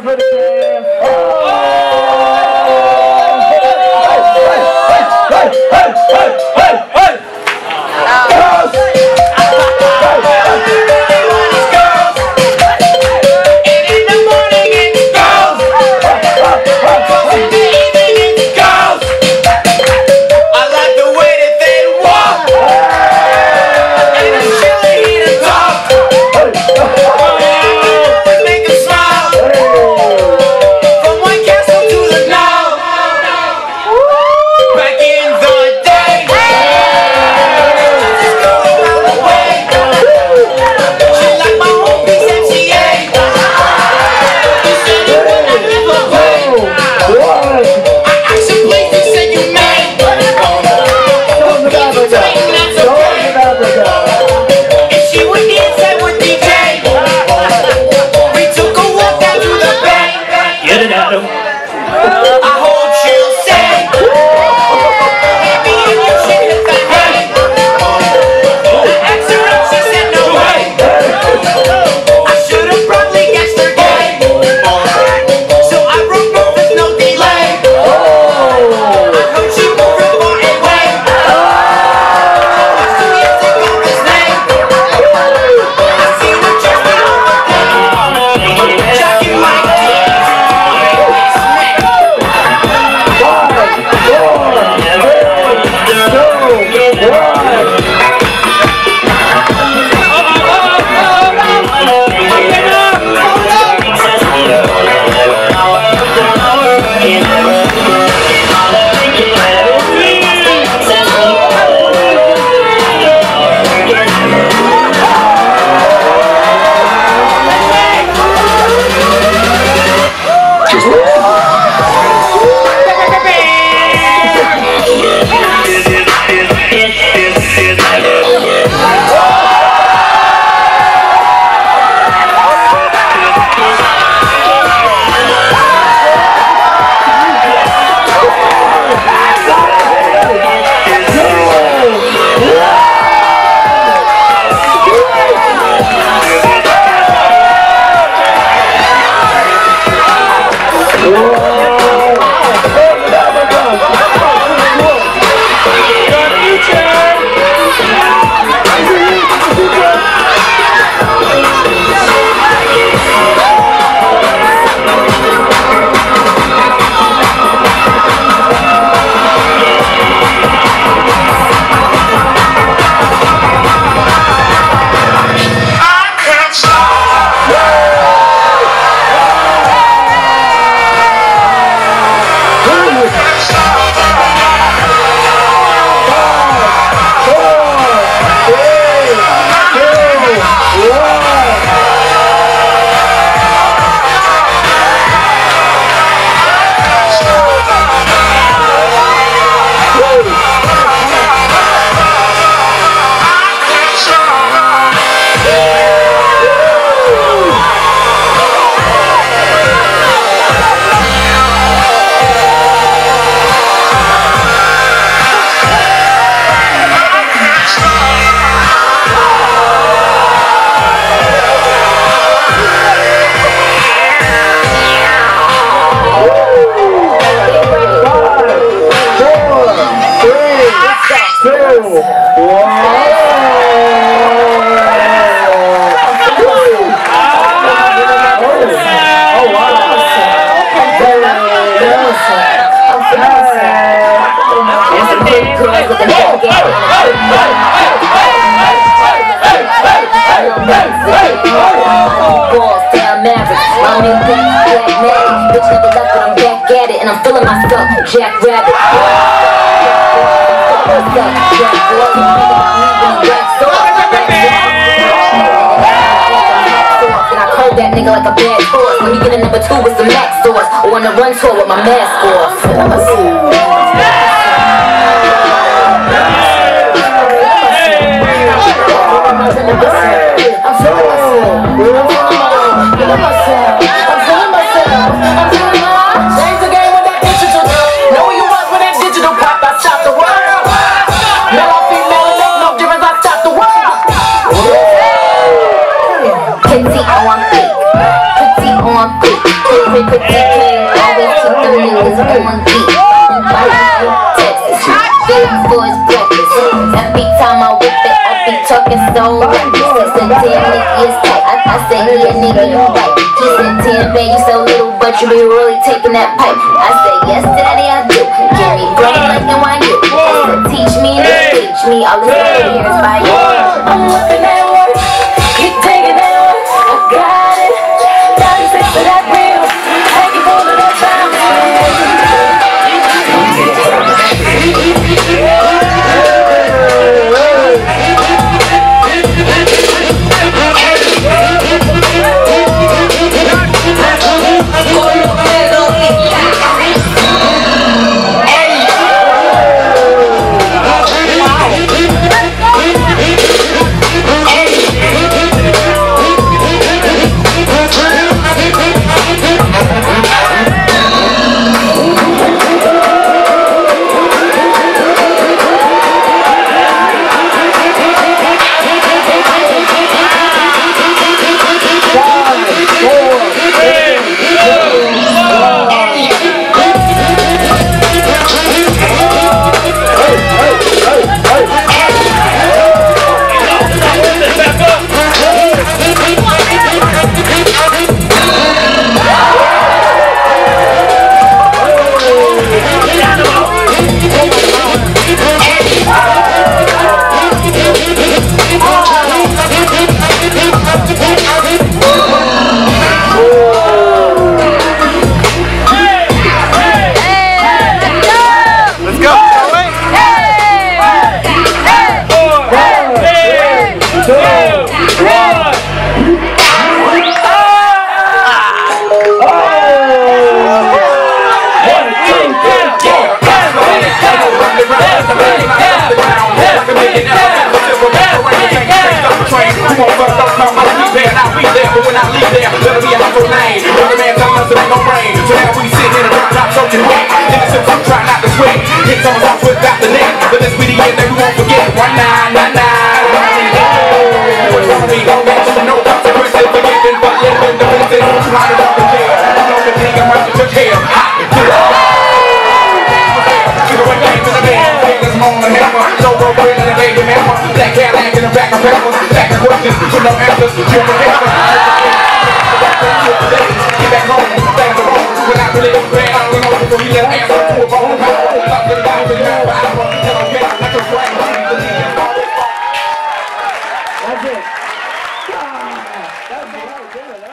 for the champ. And I'm feeling myself, Jack Rabbit. And I call that nigga like a bad horse. When he get a number two with some max doors, or on the run tour with my mask off. Put on could take care of all those $2 million in one week. And Texas, feelings for his breakfast. Every time I whip it, I be talking so reckless. He said, damn, nigga, it's tight. I said, he a nigga, you right. He said, damn, man, you so little, but you be really taking that pipe. I said, yes, daddy, I do. Give me bread like NYU. I said, teach me, nigga, teach me. All this money here is by you. I'm looking at work. Keep taking that work. I got it. 96 for that real. Thank you for the time. That's it.